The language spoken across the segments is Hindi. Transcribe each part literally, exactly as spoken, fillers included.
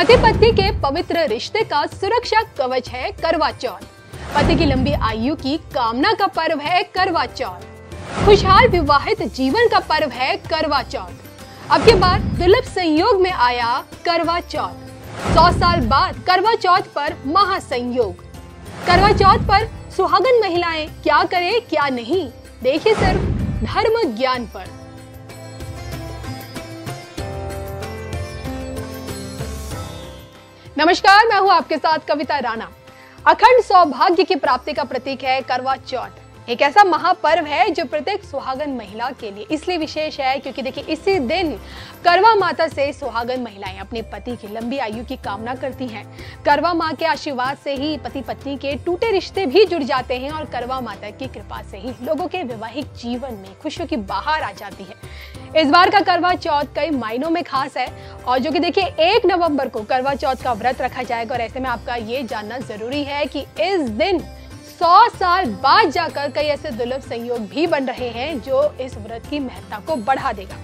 पति पत्नी के पवित्र रिश्ते का सुरक्षा कवच है करवा चौथ। पति की लंबी आयु की कामना का पर्व है करवा चौथ। खुशहाल विवाहित जीवन का पर्व है करवा चौथ। अब के बाद दुर्लभ संयोग में आया करवा चौथ। सौ साल बाद करवा चौथ पर महासंयोग। करवा चौथ पर सुहागन महिलाएं क्या करें क्या नहीं, देखिए सिर्फ धर्म ज्ञान पर। नमस्कार, मैं हूं आपके साथ कविता राणा। अखंड सौभाग्य की प्राप्ति का प्रतीक है करवा चौथ। एक ऐसा महापर्व है जो प्रत्येक सुहागन महिला के लिए इसलिए विशेष है क्योंकि देखिए इसी दिन करवा माता से सुहागन महिलाएं अपने पति की लंबी आयु की कामना करती हैं। करवा माँ के आशीर्वाद से ही पति पत्नी के टूटे रिश्ते भी जुड़ जाते हैं और करवा माता की कृपा से ही लोगों के वैवाहिक जीवन में खुशियों की बहार आ जाती है। इस बार का करवा चौथ कई मायनों में खास है और जो कि देखिए एक नवंबर को करवा चौथ का व्रत रखा जाएगा और ऐसे में आपका ये जानना जरूरी है कि इस दिन सौ साल बाद जाकर कई ऐसे दुर्लभ संयोग भी बन रहे हैं जो इस व्रत की महत्ता को बढ़ा देगा।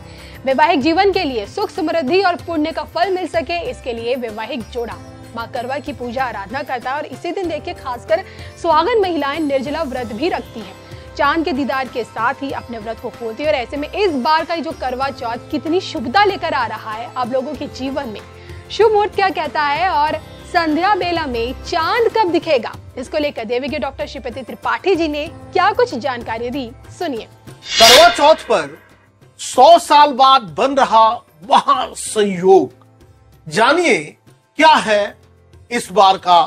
वैवाहिक जीवन के लिए सुख समृद्धि और पुण्य का फल मिल सके, इसके लिए वैवाहिक जोड़ा माँ करवा की पूजा आराधना करता है और इसी दिन देखिए खासकर सुहागन महिलाएं निर्जला व्रत भी रखती है। चांद के दीदार के साथ ही अपने व्रत को खोलती है और ऐसे में इस बार का जो करवा चौथ कितनी शुभता लेकर आ रहा है आप लोगों के जीवन में। शुभ मुहूर्त क्या कहता है और संध्या बेला में चांद कब दिखेगा, इसको लेकर देवी के डॉक्टर श्रीपति त्रिपाठी जी ने क्या कुछ जानकारी दी, सुनिए। करवा चौथ पर सौ साल बाद बन रहा वहां संयोग, जानिए क्या है इस बार का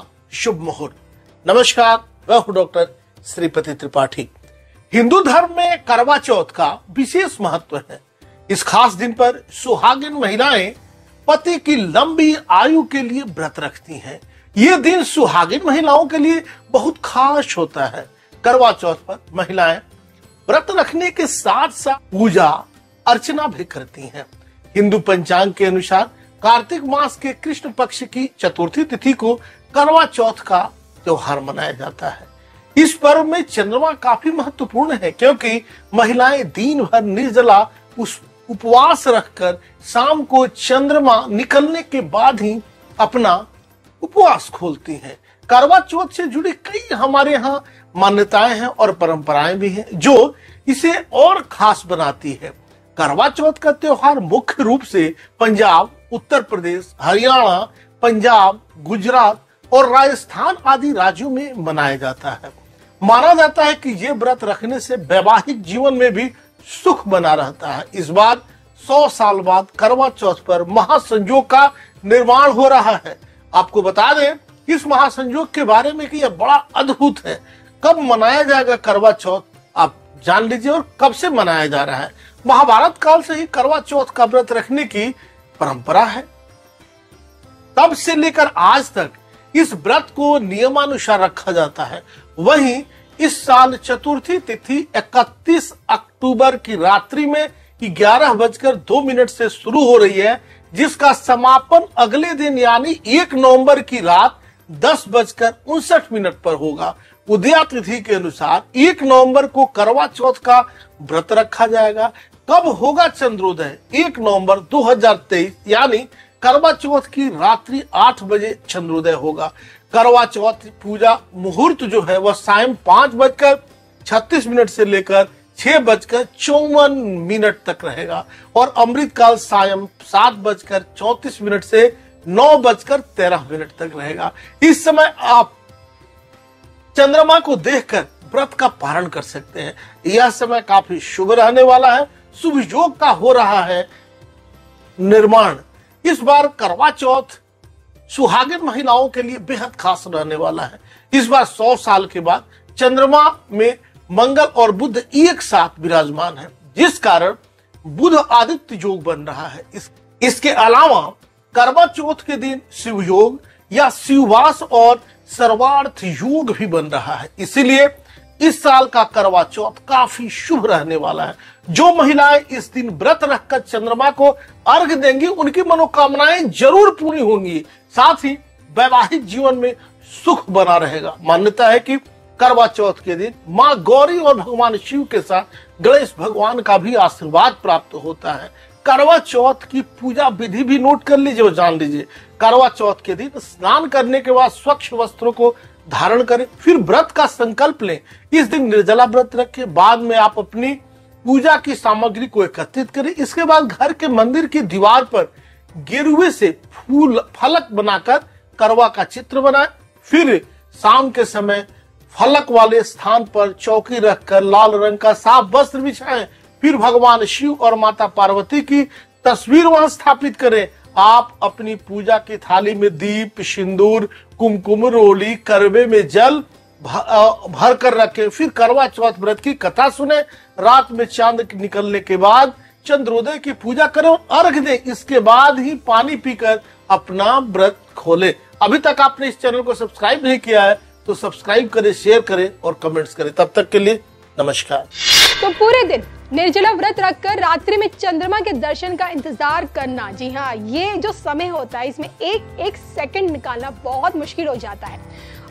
शुभ मुहूर्त। नमस्कार, मैं हूँ डॉक्टर श्रीपति त्रिपाठी। हिंदू धर्म में करवा चौथ का विशेष महत्व है। इस खास दिन पर सुहागिन महिलाएं पति की लंबी आयु के लिए व्रत रखती हैं। ये दिन सुहागिन महिलाओं के लिए बहुत खास होता है। करवा चौथ पर महिलाएं व्रत रखने के साथ साथ पूजा अर्चना भी करती हैं। हिंदू पंचांग के अनुसार कार्तिक मास के कृष्ण पक्ष की चतुर्थी तिथि को करवा चौथ का त्योहार मनाया जाता है। इस पर्व में चंद्रमा काफी महत्वपूर्ण है क्योंकि महिलाएं दिन भर निर्जला उस उपवास रखकर शाम को चंद्रमा निकलने के बाद ही अपना उपवास खोलती हैं। करवा चौथ से जुड़ी कई हमारे यहाँ मान्यताएं हैं और परंपराएं भी हैं जो इसे और खास बनाती है। करवा चौथ का त्योहार मुख्य रूप से पंजाब, उत्तर प्रदेश, हरियाणा, पंजाब, गुजरात और राजस्थान आदि राज्यों में मनाया जाता है। माना जाता है कि ये व्रत रखने से वैवाहिक जीवन में भी सुख बना रहता है। इस बार सौ साल बाद करवा चौथ पर महासंयोग का निर्माण हो रहा है। आपको बता दें इस महासंयोग के बारे में कि यह बड़ा अद्भुत है। कब मनाया जाएगा करवा चौथ आप जान लीजिए और कब से मनाया जा रहा है। महाभारत काल से ही करवा चौथ का व्रत रखने की परंपरा है। तब से लेकर आज तक इस व्रत को नियमानुसार रखा जाता है। वहीं इस साल चतुर्थी तिथि इकतीस अक्टूबर की रात्रि में ग्यारह बजकर दो मिनट से शुरू हो रही है, जिसका समापन अगले दिन यानी एक नवंबर की रात दस बजकर उनसठ मिनट पर होगा। उदया तिथि के अनुसार एक नवंबर को करवा चौथ का व्रत रखा जाएगा। कब होगा चंद्रोदय? एक नवंबर दो हजार तेईस यानी करवा चौथ की रात्रि आठ बजे चंद्रोदय होगा। करवा चौथ पूजा मुहूर्त जो है वह सायं पांच बजकर छत्तीस मिनट से लेकर छह बजकर चौवन मिनट तक रहेगा और अमृत काल सायं सात बजकर चौतीस मिनट से नौ बजकर तेरह मिनट तक रहेगा। इस समय आप चंद्रमा को देखकर व्रत का पारण कर सकते हैं। यह समय काफी शुभ रहने वाला है। शुभ योग का हो रहा है निर्माण। इस बार करवा चौथ सुहागिन महिलाओं के लिए बेहद खास रहने वाला है। इस बार सौ साल के बाद चंद्रमा में मंगल और बुध एक साथ विराजमान है, जिस कारण बुध आदित्य योग बन रहा है। इस, इसके अलावा करवा चौथ के दिन शिव योग या शिववास और सर्वार्थ योग भी बन रहा है। इसीलिए इस साल का करवा चौथ काफी शुभ रहने वाला है। जो महिलाएं इस दिन व्रत रखकर चंद्रमा को अर्घ देंगी उनकी मनोकामनाएं जरूर पूरी होंगी, साथ ही वैवाहिक जीवन में सुख बना रहेगा। मान्यता है कि करवा चौथ के दिन माँ गौरी और भगवान शिव के साथ गणेश भगवान का भी आशीर्वाद प्राप्त होता है। करवा चौथ की पूजा विधि भी नोट कर लीजिए और जान लीजिए। करवा चौथ के दिन स्नान करने के बाद स्वच्छ वस्त्रों को धारण करें, फिर व्रत का संकल्प लें। इस दिन निर्जला व्रत रखें। बाद में आप अपनी पूजा की सामग्री को एकत्रित करें। इसके बाद घर के मंदिर की दीवार पर गेरुए से फूल फलक बनाकर करवा का चित्र बनाएं। फिर शाम के समय फलक वाले स्थान पर चौकी रखकर लाल रंग का साफ वस्त्र बिछाएं। फिर भगवान शिव और माता पार्वती की तस्वीर वहां स्थापित करें। आप अपनी पूजा की थाली में दीप, सिंदूर, कुमकुम, रोली, करवे में जल भर कर रखें। फिर करवा चौथ व्रत की कथा सुने। रात में चांद निकलने के बाद चंद्रोदय की पूजा करें, अर्घ्य दें। इसके बाद ही पानी पीकर अपना व्रत खोलें। अभी तक आपने इस चैनल को सब्सक्राइब नहीं किया है तो सब्सक्राइब करें, शेयर करें और कमेंट्स करें। तब तक के लिए नमस्कार। तो पूरे दिन निर्जला व्रत रखकर रात्रि में चंद्रमा के दर्शन का इंतजार करना, जी हाँ, ये जो समय होता है इसमें एक एक सेकंड निकालना बहुत मुश्किल हो जाता है।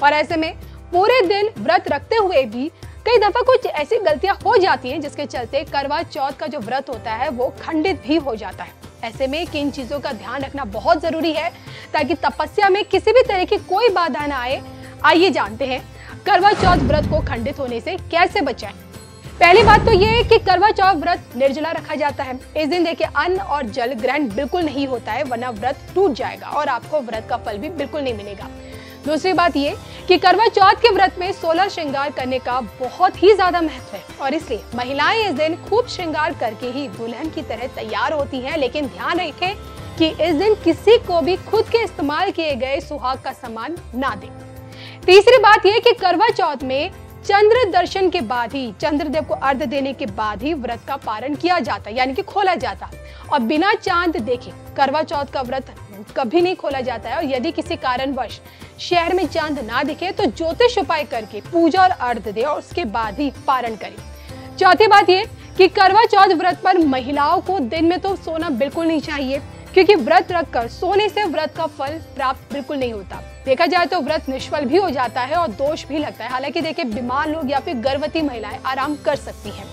और ऐसे में पूरे दिन व्रत रखते हुए भी कई दफा कुछ ऐसी गलतियां हो जाती हैं जिसके चलते करवा चौथ का जो व्रत होता है वो खंडित भी हो जाता है। ऐसे में किन चीजों का ध्यान रखना बहुत जरूरी है ताकि तपस्या में किसी भी तरह की कोई बाधा न आए, आइए जानते हैं करवा चौथ व्रत को खंडित होने से कैसे बचाएं। पहली बात तो ये कि करवा चौथ व्रत निर्जला रखा जाता है। इस दिन देखिए अन्न और जल ग्रहण बिल्कुल नहीं होता है, वरना व्रत टूट जाएगा और आपको व्रत का फल भी बिल्कुल नहीं मिलेगा। दूसरी बात ये कि करवा चौथ के व्रत में सोलह श्रृंगार करने का बहुत ही ज्यादा महत्व है और इसलिए महिलाएं इस दिन खूब श्रृंगार करके ही दुल्हन की तरह तैयार होती है। लेकिन ध्यान रखें कि इस दिन किसी को भी खुद के इस्तेमाल किए गए सुहाग का सामान ना दें। तीसरी बात यह कि करवा चौथ में चंद्र दर्शन के बाद ही, चंद्रदेव को अर्घ देने के बाद ही व्रत का पारण किया जाता यानी कि खोला जाता, और बिना चांद देखे करवा चौथ का व्रत कभी नहीं खोला जाता है। और यदि किसी कारणवश शहर में चांद ना दिखे तो ज्योतिष उपाय करके पूजा और अर्घ दे और उसके बाद ही पारण करें। चौथी बात ये कि करवा चौथ व्रत पर महिलाओं को दिन में तो सोना बिल्कुल नहीं चाहिए, क्योंकि व्रत रखकर सोने से व्रत का फल प्राप्त बिल्कुल नहीं होता। देखा जाए तो व्रत निष्फल भी हो जाता है और दोष भी लगता है। हालांकि देखिए बीमार लोग या फिर गर्भवती महिलाएं आराम कर सकती हैं।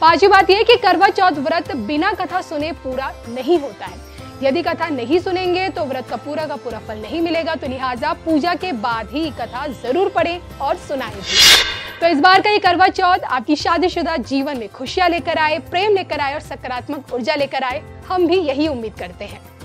पांचवी बात यह कि करवा चौथ व्रत बिना कथा सुने पूरा नहीं होता है। यदि कथा नहीं सुनेंगे तो व्रत का पूरा का पूरा फल नहीं मिलेगा, तो लिहाजा पूजा के बाद ही कथा जरूर पढ़े और सुनाए भी। तो इस बार का ये करवा चौथ आपकी शादीशुदा जीवन में खुशियां लेकर आए, प्रेम लेकर आए और सकारात्मक ऊर्जा लेकर आए, हम भी यही उम्मीद करते हैं।